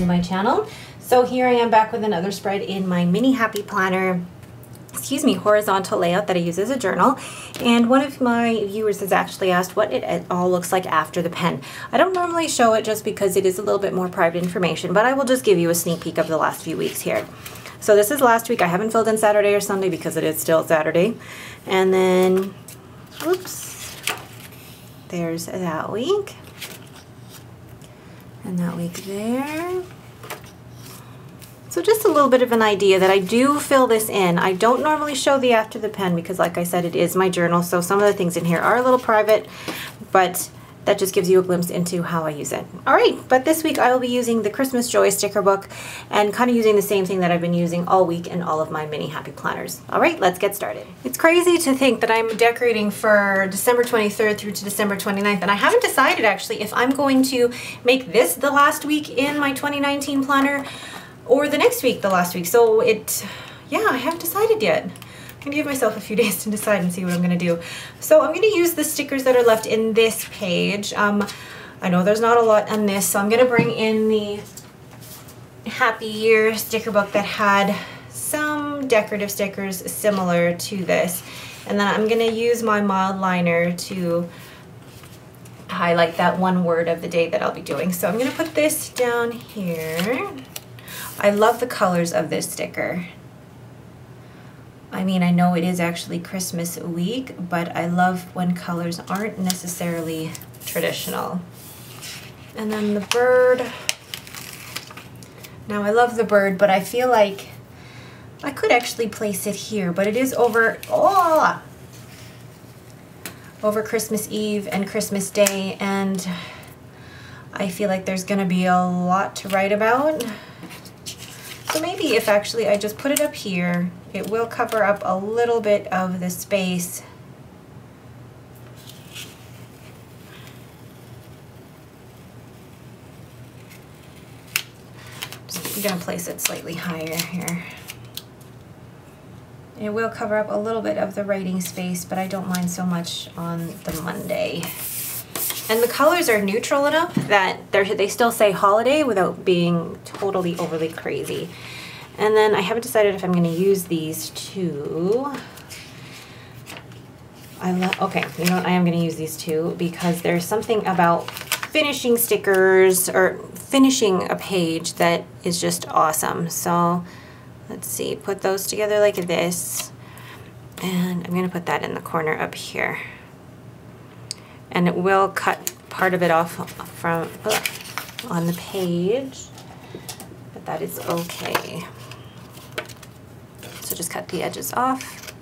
to my channel. So here I am back with another spread in my Mini Happy Planner, excuse me, horizontal layout that I use as a journal. And one of my viewers has actually asked what it all looks like after the pen. I don't normally show it just because it is a little bit more private information, but I will just give you a sneak peek of the last few weeks here. So this is last week. I haven't filled in Saturday or Sunday because it is still Saturday. And then, oops, there's that week. And that week there. So just a little bit of an idea that I do fill this in. I don't normally show the after the pen because, like I said, it is my journal, so some of the things in here are a little private, but that just gives you a glimpse into how I use it. All right, but this week I will be using the Christmas Joy sticker book and kind of using the same thing that I've been using all week in all of my Mini Happy Planners. All right, let's get started. It's crazy to think that I'm decorating for December 23rd through to December 29th, and I haven't decided actually if I'm going to make this the last week in my 2019 planner or the next week the last week. So yeah, I haven't decided yet. I'm gonna give myself a few days to decide and see what I'm gonna do. So I'm gonna use the stickers that are left in this page. I know there's not a lot on this, so I'm gonna bring in the Happy Year sticker book that had some decorative stickers similar to this. And then I'm gonna use my MILDLINER to highlight that one word of the day that I'll be doing. So I'm gonna put this down here. I love the colors of this sticker. I mean, I know it is actually Christmas week, but I love when colors aren't necessarily traditional. And then the bird. Now I love the bird, but I feel like I could actually place it here, but it is over Christmas Eve and Christmas Day, and I feel like there's gonna be a lot to write about. So maybe if actually I just put it up here, it will cover up a little bit of the space. I'm gonna place it slightly higher here. It will cover up a little bit of the writing space, but I don't mind so much on the Monday. And the colors are neutral enough that they still say holiday without being totally overly crazy. And then I haven't decided if I'm going to use these two. Okay, you know what, I am going to use these two because there's something about finishing stickers or finishing a page that is just awesome. So let's see, put those together like this. And I'm going to put that in the corner up here. And it will cut part of it off from on the page, but that is okay. So just cut the edges off.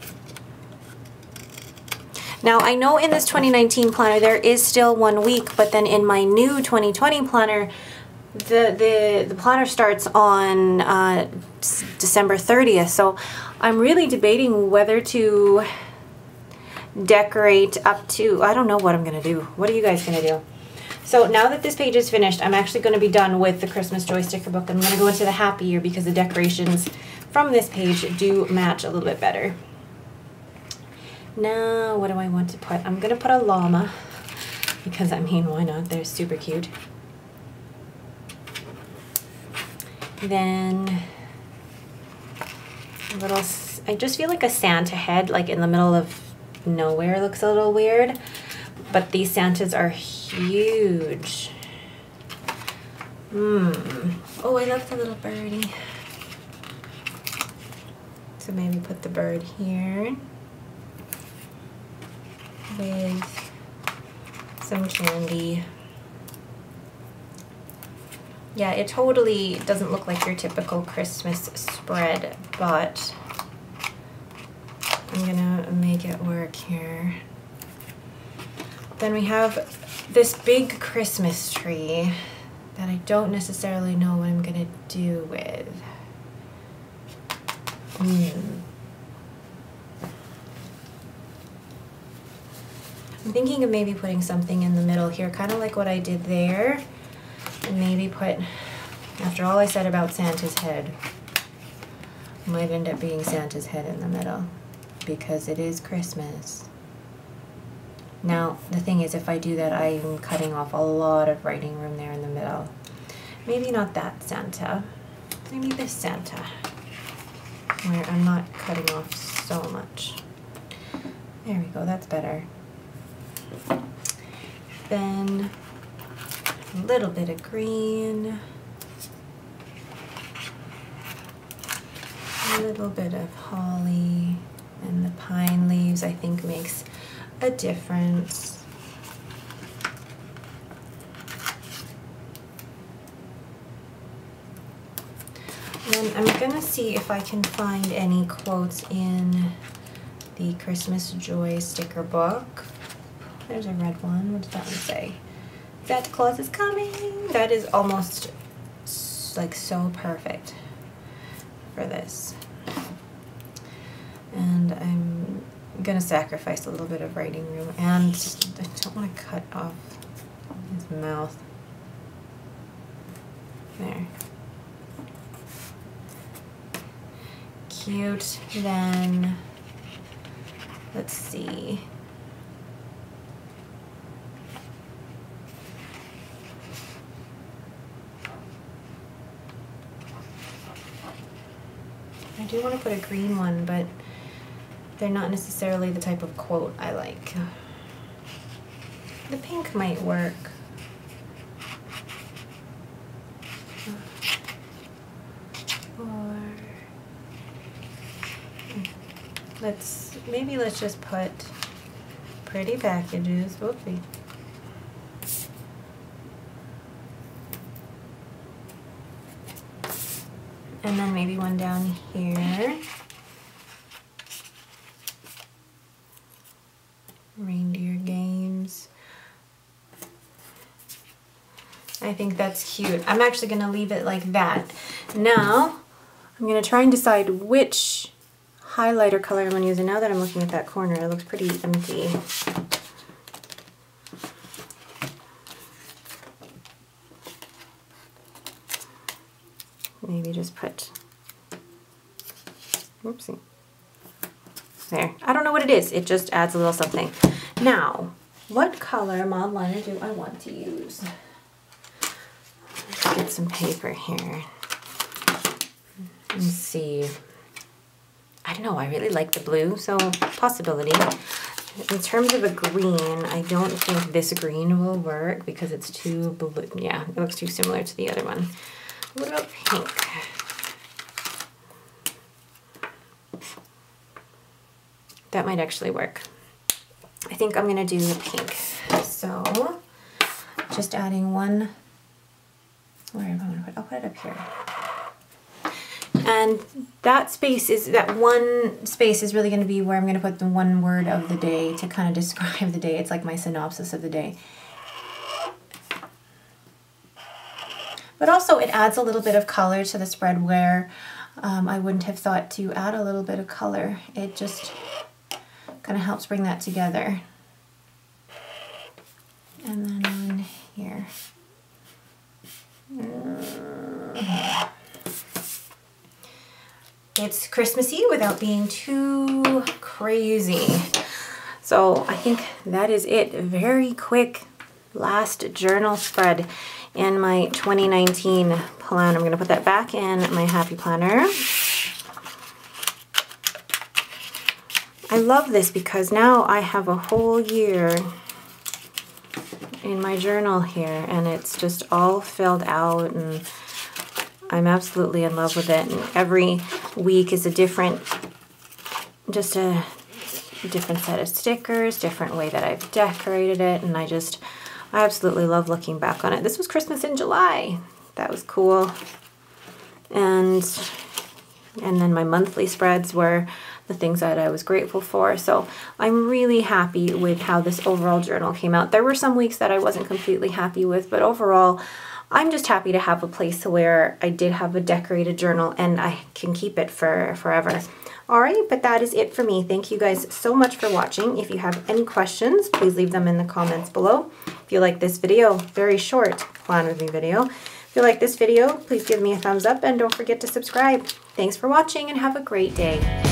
Now I know in this 2019 planner there is still 1 week, but then in my new 2020 planner, the planner starts on December 30th. So I'm really debating whether to decorate up to, I don't know what I'm gonna do. What are you guys gonna do? So now that this page is finished, I'm actually gonna be done with the Christmas Joy sticker book. I'm gonna go into the Happy Year because the decorations from this page do match a little bit better. Now, what do I want to put? I'm gonna put a llama because, I mean, why not? They're super cute. Then a little, I just feel like a Santa head, like in the middle of nowhere, looks a little weird, but these Santas are huge. Oh, I love the little birdie. So maybe put the bird here with some candy. Yeah, it totally doesn't look like your typical Christmas spread, but I'm gonna make it work here. Then we have this big Christmas tree that I don't necessarily know what I'm gonna do with. I'm thinking of maybe putting something in the middle here, kind of like what I did there, and maybe put, after all I said about Santa's head, might end up being Santa's head in the middle, because it is Christmas. Now, the thing is, if I do that, I'm cutting off a lot of writing room there in the middle. Maybe not that Santa. Maybe this Santa, where I'm not cutting off so much. There we go, that's better. Then a little bit of green, a little bit of holly, and the pine leaves I think makes a difference. Then I'm gonna see if I can find any quotes in the Christmas Joy sticker book. There's a red one. What does that one say? Santa Claus is coming! That is almost like so perfect for this. And I'm gonna sacrifice a little bit of writing room, and I don't want to cut off his mouth. There. Cute. Then let's see. I do want to put a green one, but they're not necessarily the type of quote I like. The pink might work. Or maybe let's just put pretty packages, whoopee. And then maybe one down here. Reindeer games. I think that's cute. I'm actually gonna leave it like that. Now, I'm gonna try and decide which highlighter color I'm gonna use, and now that I'm looking at that corner, it looks pretty empty. Maybe just put, oopsie, there. I don't know what it is, it just adds a little something. Now, what color mild liner do I want to use? Let's get some paper here and see. I don't know, I really like the blue, so possibility. In terms of a green, I don't think this green will work because it's too blue. Yeah, it looks too similar to the other one. What about pink? That might actually work. I think I'm gonna do the pink. So, just adding one. Where am I gonna put it? I'll put it up here. And that one space is really gonna be where I'm gonna put the one word of the day to kind of describe the day. It's like my synopsis of the day. But also it adds a little bit of color to the spread where I wouldn't have thought to add a little bit of color. It just kind of helps bring that together. And then on here. It's Christmassy without being too crazy. So I think that is it. Very quick last journal spread in my 2019 planner. I'm gonna put that back in my Happy Planner. I love this because now I have a whole year in my journal here, and it's just all filled out, and I'm absolutely in love with it. And every week is a different, just a different set of stickers, different way that I've decorated it, and I absolutely love looking back on it. This was Christmas in July. That was cool. And then my monthly spreads were the things that I was grateful for. So I'm really happy with how this overall journal came out. There were some weeks that I wasn't completely happy with, but overall, I'm just happy to have a place where I did have a decorated journal and I can keep it for forever. All right, but that is it for me. Thank you guys so much for watching. If you have any questions, please leave them in the comments below. If you like this video, very short plan with me video. If you like this video, please give me a thumbs up and don't forget to subscribe. Thanks for watching and have a great day.